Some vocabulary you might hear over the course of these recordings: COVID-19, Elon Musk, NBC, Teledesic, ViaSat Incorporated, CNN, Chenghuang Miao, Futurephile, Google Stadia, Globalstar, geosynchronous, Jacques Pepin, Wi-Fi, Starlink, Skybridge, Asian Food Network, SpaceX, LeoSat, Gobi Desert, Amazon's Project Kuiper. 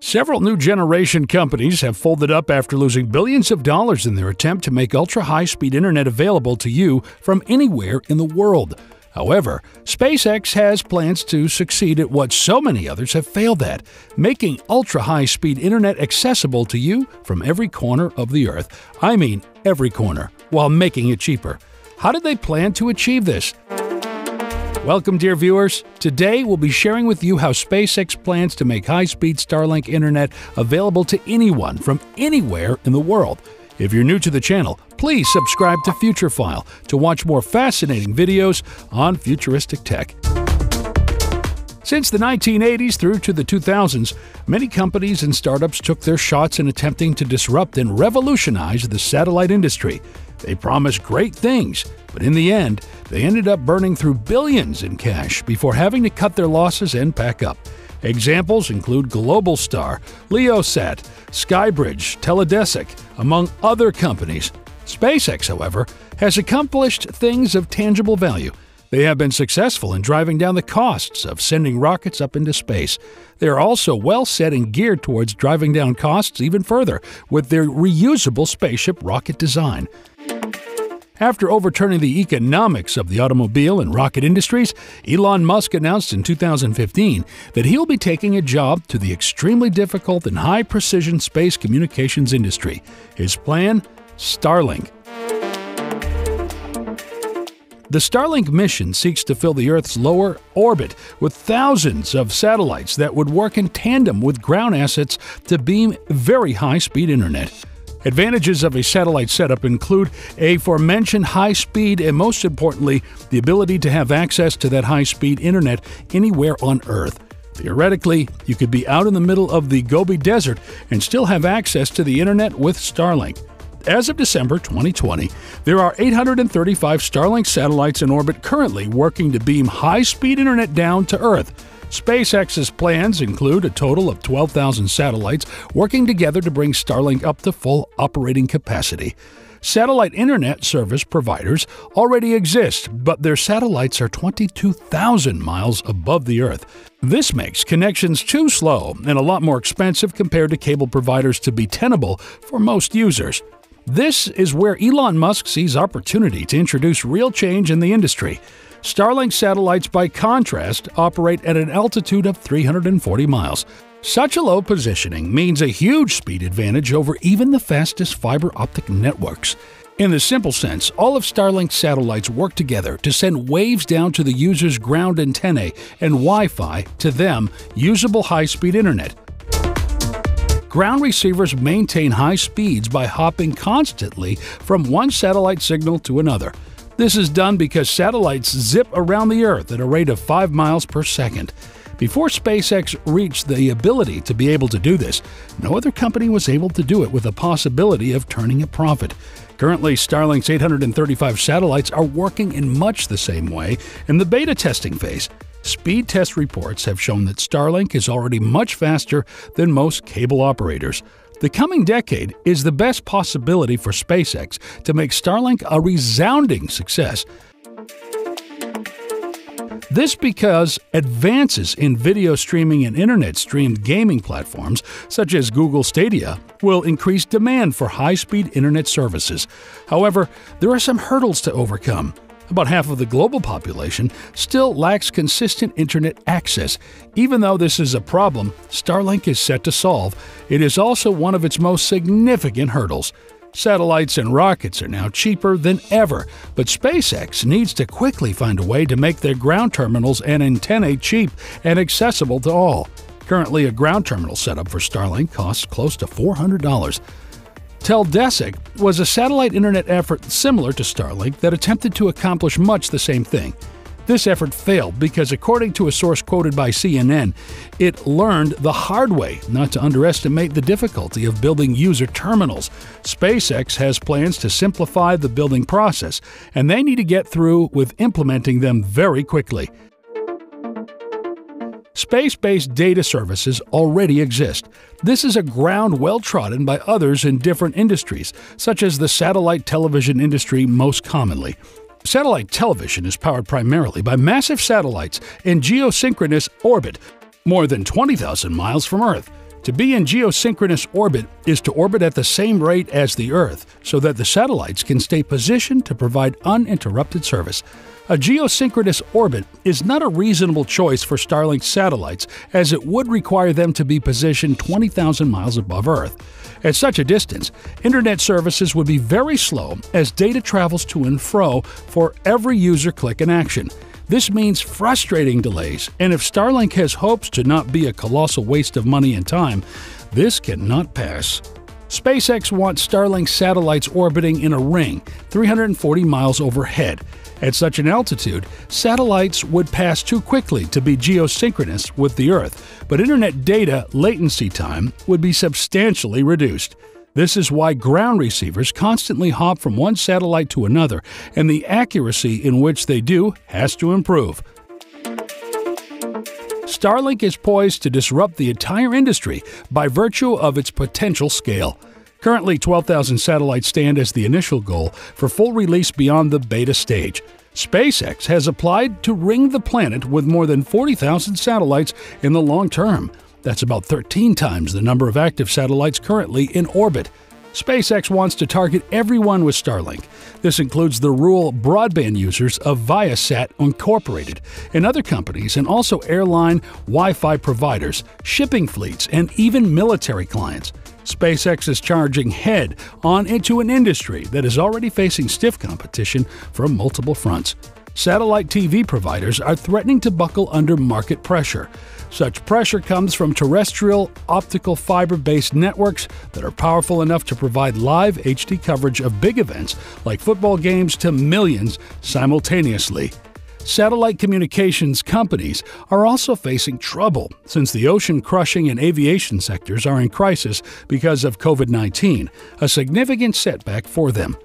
Several new generation companies have folded up after losing billions of dollars in their attempt to make ultra-high-speed internet available to you from anywhere in the world. However, SpaceX has plans to succeed at what so many others have failed at, making ultra-high-speed internet accessible to you from every corner of the earth. I mean every corner, while making it cheaper. How did they plan to achieve this? Welcome, dear viewers. Today, we'll be sharing with you how SpaceX plans to make high-speed Starlink internet available to anyone from anywhere in the world. If you're new to the channel, please subscribe to Futurephile to watch more fascinating videos on futuristic tech. Since the 1980s through to the 2000s, many companies and startups took their shots in attempting to disrupt and revolutionize the satellite industry. They promised great things, but in the end, they ended up burning through billions in cash before having to cut their losses and pack up. Examples include Globalstar, LeoSat, Skybridge, Teledesic, among other companies. SpaceX, however, has accomplished things of tangible value. They have been successful in driving down the costs of sending rockets up into space. They are also well set and geared towards driving down costs even further with their reusable spaceship rocket design. After overturning the economics of the automobile and rocket industries, Elon Musk announced in 2015 that he'll be taking a job to the extremely difficult and high-precision space communications industry. His plan? Starlink. The Starlink mission seeks to fill the Earth's lower orbit with thousands of satellites that would work in tandem with ground assets to beam very high-speed internet. Advantages of a satellite setup include aforementioned high speed and, most importantly, the ability to have access to that high-speed internet anywhere on Earth. Theoretically, you could be out in the middle of the Gobi Desert and still have access to the internet with Starlink. As of December 2020, there are 835 Starlink satellites in orbit currently working to beam high-speed internet down to Earth. SpaceX's plans include a total of 12,000 satellites working together to bring Starlink up to full operating capacity. Satellite internet service providers already exist, but their satellites are 22,000 miles above the Earth. This makes connections too slow and a lot more expensive compared to cable providers to be tenable for most users. This is where Elon Musk sees opportunity to introduce real change in the industry. Starlink satellites, by contrast, operate at an altitude of 340 miles. Such a low positioning means a huge speed advantage over even the fastest fiber optic networks. In the simple sense, all of Starlink's satellites work together to send waves down to the user's ground antennae and Wi-Fi, to them, usable high-speed internet. Ground receivers maintain high speeds by hopping constantly from one satellite signal to another. This is done because satellites zip around the Earth at a rate of 5 miles per second. Before SpaceX reached the ability to be able to do this, no other company was able to do it with a possibility of turning a profit. Currently, Starlink's 835 satellites are working in much the same way in the beta testing phase. Speed test reports have shown that Starlink is already much faster than most cable operators. The coming decade is the best possibility for SpaceX to make Starlink a resounding success. This because advances in video streaming and internet-streamed gaming platforms, such as Google Stadia, will increase demand for high-speed internet services. However, there are some hurdles to overcome. About half of the global population still lacks consistent internet access. Even though this is a problem Starlink is set to solve, it is also one of its most significant hurdles. Satellites and rockets are now cheaper than ever, but SpaceX needs to quickly find a way to make their ground terminals and antennae cheap and accessible to all. Currently, a ground terminal setup for Starlink costs close to $400. Teledesic was a satellite internet effort similar to Starlink that attempted to accomplish much the same thing. This effort failed because, according to a source quoted by CNN, it learned the hard way not to underestimate the difficulty of building user terminals. SpaceX has plans to simplify the building process, and they need to get through with implementing them very quickly. Space-based data services already exist. This is a ground well-trodden by others in different industries, such as the satellite television industry most commonly. Satellite television is powered primarily by massive satellites in geosynchronous orbit, more than 20,000 miles from Earth. To be in geosynchronous orbit is to orbit at the same rate as the Earth so that the satellites can stay positioned to provide uninterrupted service. A geosynchronous orbit is not a reasonable choice for Starlink satellites, as it would require them to be positioned 20,000 miles above Earth. At such a distance, internet services would be very slow as data travels to and fro for every user click and action. This means frustrating delays, and if Starlink has hopes to not be a colossal waste of money and time, this cannot pass. SpaceX wants Starlink satellites orbiting in a ring, 340 miles overhead. At such an altitude, satellites would pass too quickly to be geosynchronous with the Earth, but internet data latency time would be substantially reduced. This is why ground receivers constantly hop from one satellite to another, and the accuracy in which they do has to improve. Starlink is poised to disrupt the entire industry by virtue of its potential scale. Currently, 12,000 satellites stand as the initial goal for full release beyond the beta stage. SpaceX has applied to ring the planet with more than 40,000 satellites in the long term. That's about 13 times the number of active satellites currently in orbit. SpaceX wants to target everyone with Starlink. This includes the rural broadband users of ViaSat Incorporated and other companies, and also airline Wi-Fi providers, shipping fleets, and even military clients. SpaceX is charging head on into an industry that is already facing stiff competition from multiple fronts. Satellite TV providers are threatening to buckle under market pressure. Such pressure comes from terrestrial optical fiber-based networks that are powerful enough to provide live HD coverage of big events like football games to millions simultaneously. Satellite communications companies are also facing trouble since the ocean crushing and aviation sectors are in crisis because of COVID-19, a significant setback for them.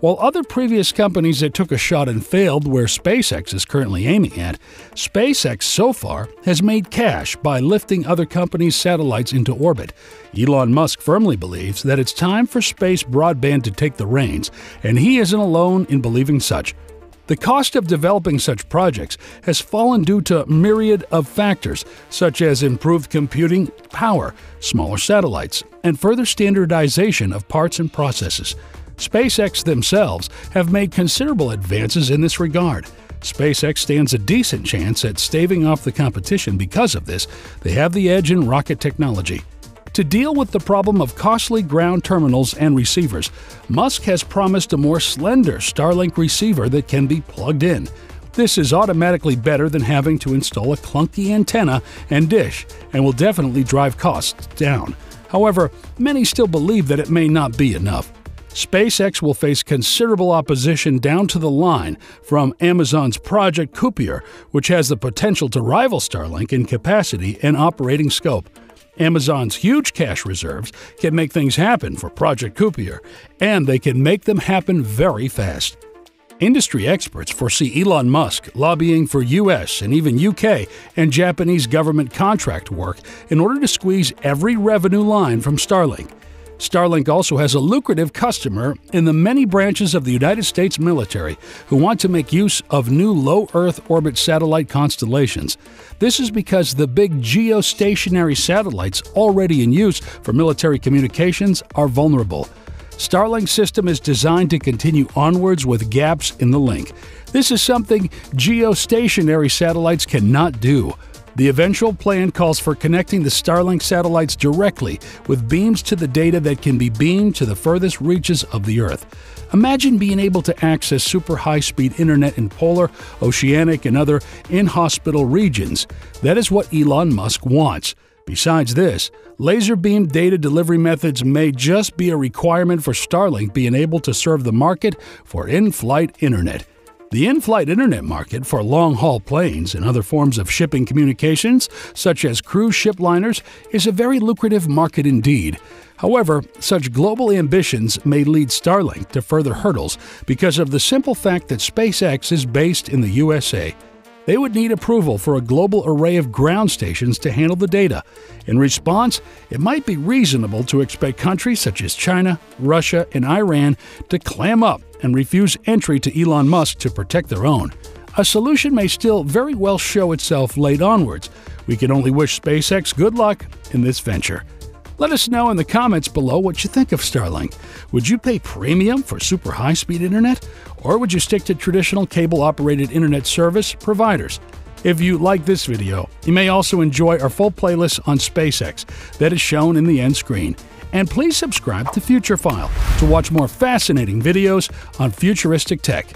While other previous companies that took a shot and failed where SpaceX is currently aiming at, SpaceX so far has made cash by lifting other companies' satellites into orbit. Elon Musk firmly believes that it's time for space broadband to take the reins, and he isn't alone in believing such. The cost of developing such projects has fallen due to a myriad of factors, such as improved computing power, smaller satellites, and further standardization of parts and processes. SpaceX themselves have made considerable advances in this regard. SpaceX stands a decent chance at staving off the competition because of this. They have the edge in rocket technology. To deal with the problem of costly ground terminals and receivers, Musk has promised a more slender Starlink receiver that can be plugged in. This is automatically better than having to install a clunky antenna and dish, and will definitely drive costs down. However, many still believe that it may not be enough. SpaceX will face considerable opposition down to the line from Amazon's Project Kuiper, which has the potential to rival Starlink in capacity and operating scope. Amazon's huge cash reserves can make things happen for Project Kuiper, and they can make them happen very fast. Industry experts foresee Elon Musk lobbying for US and even UK and Japanese government contract work in order to squeeze every revenue line from Starlink. Starlink also has a lucrative customer in the many branches of the United States military who want to make use of new low-Earth orbit satellite constellations. This is because the big geostationary satellites already in use for military communications are vulnerable. Starlink's system is designed to continue onwards with gaps in the link. This is something geostationary satellites cannot do. The eventual plan calls for connecting the Starlink satellites directly with beams to the data that can be beamed to the furthest reaches of the Earth. Imagine being able to access super high-speed internet in polar, oceanic, and other inhospitable regions. That is what Elon Musk wants. Besides this, laser beam data delivery methods may just be a requirement for Starlink being able to serve the market for in-flight internet. The in-flight internet market for long-haul planes and other forms of shipping communications, such as cruise ship liners, is a very lucrative market indeed. However, such global ambitions may lead Starlink to further hurdles because of the simple fact that SpaceX is based in the USA. They would need approval for a global array of ground stations to handle the data. In response, it might be reasonable to expect countries such as China, Russia, and Iran to clam up and refuse entry to Elon Musk to protect their own. A solution may still very well show itself late onwards. We can only wish SpaceX good luck in this venture. Let us know in the comments below what you think of Starlink. Would you pay premium for super high-speed internet? Or would you stick to traditional cable-operated internet service providers? If you like this video, you may also enjoy our full playlist on SpaceX that is shown in the end screen. And please subscribe to Futurephile to watch more fascinating videos on futuristic tech.